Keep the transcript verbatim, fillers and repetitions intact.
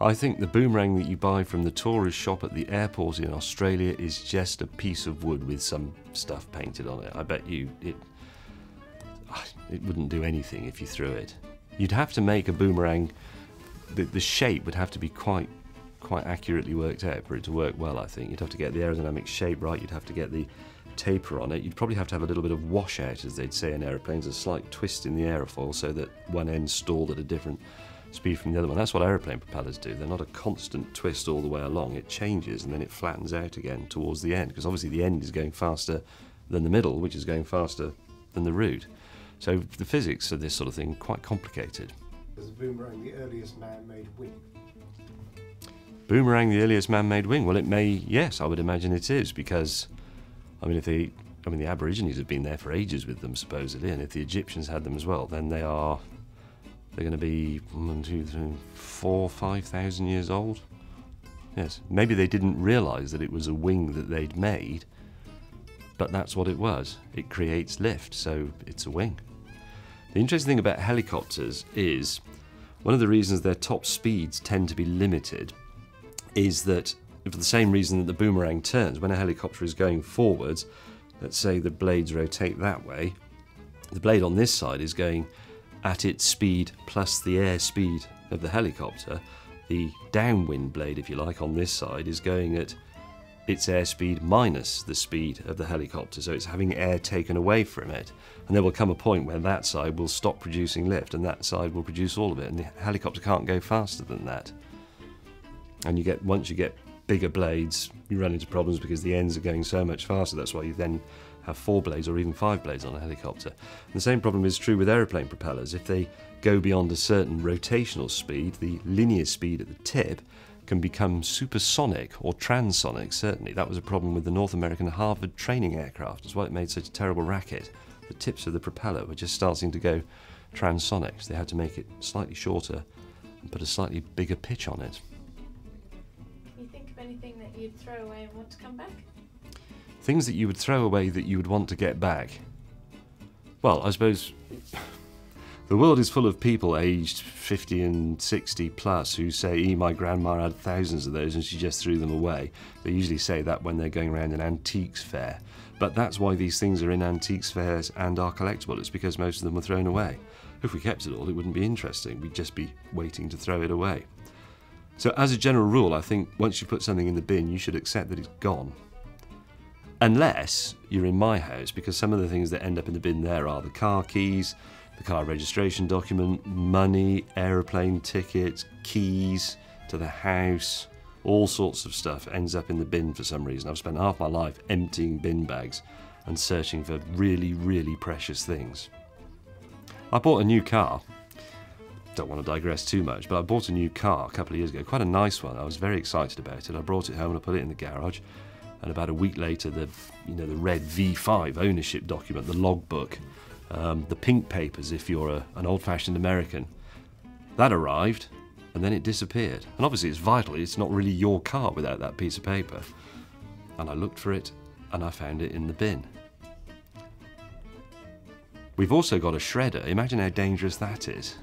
I think the boomerang that you buy from the tourist shop at the airport in Australia is just a piece of wood with some stuff painted on it. I bet you it, it wouldn't do anything if you threw it. You'd have to make a boomerang, the, the shape would have to be quite, quite accurately worked out for it to work well, I think. You'd have to get the aerodynamic shape right, you'd have to get the taper on it, you'd probably have to have a little bit of washout, as they'd say in aeroplanes, a slight twist in the aerofoil so that one end stalled at a different speed from the other one. That's what aeroplane propellers do. They're not a constant twist all the way along. It changes and then it flattens out again towards the end, because obviously the end is going faster than the middle, which is going faster than the root. So the physics of this sort of thing is quite complicated. Is the boomerang the earliest man-made wing? Boomerang the earliest man-made wing? Well, it may, yes, I would imagine it is, because I mean, if they, I mean, the Aborigines have been there for ages with them, supposedly, and if the Egyptians had them as well, then they are, they're going to be one, two, three, four, five thousand years old. Yes, maybe they didn't realise that it was a wing that they'd made, but that's what it was. It creates lift, so it's a wing. The interesting thing about helicopters is, one of the reasons their top speeds tend to be limited is that, for the same reason that the boomerang turns, when a helicopter is going forwards, let's say the blades rotate that way, the blade on this side is going at its speed plus the airspeed of the helicopter. The downwind blade, if you like, on this side is going at its airspeed minus the speed of the helicopter, so it's having air taken away from it. And there will come a point where that side will stop producing lift and that side will produce all of it, and the helicopter can't go faster than that. And you get, once you get bigger blades, you run into problems because the ends are going so much faster. That's why you then have four blades or even five blades on a helicopter. And the same problem is true with aeroplane propellers. If they go beyond a certain rotational speed, the linear speed at the tip can become supersonic or transonic, certainly. That was a problem with the North American Harvard training aircraft. That's why it made such a terrible racket. The tips of the propeller were just starting to go transonic, so they had to make it slightly shorter and put a slightly bigger pitch on it. Anything that you'd throw away and want to come back? Things that you would throw away that you would want to get back? Well, I suppose the world is full of people aged fifty and sixty plus who say, "E, my grandma had thousands of those and she just threw them away." They usually say that when they're going around an antiques fair. But that's why these things are in antiques fairs and are collectible. It's because most of them were thrown away. If we kept it all, it wouldn't be interesting. We'd just be waiting to throw it away. So as a general rule, I think once you put something in the bin, you should accept that it's gone. Unless you're in my house, because some of the things that end up in the bin there are the car keys, the car registration document, money, aeroplane tickets, keys to the house, all sorts of stuff ends up in the bin for some reason. I've spent half my life emptying bin bags and searching for really, really precious things. I bought a new car. Don't want to digress too much, but I bought a new car a couple of years ago, quite a nice one. I was very excited about it. I brought it home and I put it in the garage, and about a week later, the you know the red V five ownership document, the logbook, um, the pink papers if you're a, an old-fashioned American, that arrived, and then it disappeared. And obviously it's vital. It's not really your car without that piece of paper. And I looked for it, and I found it in the bin. We've also got a shredder. Imagine how dangerous that is.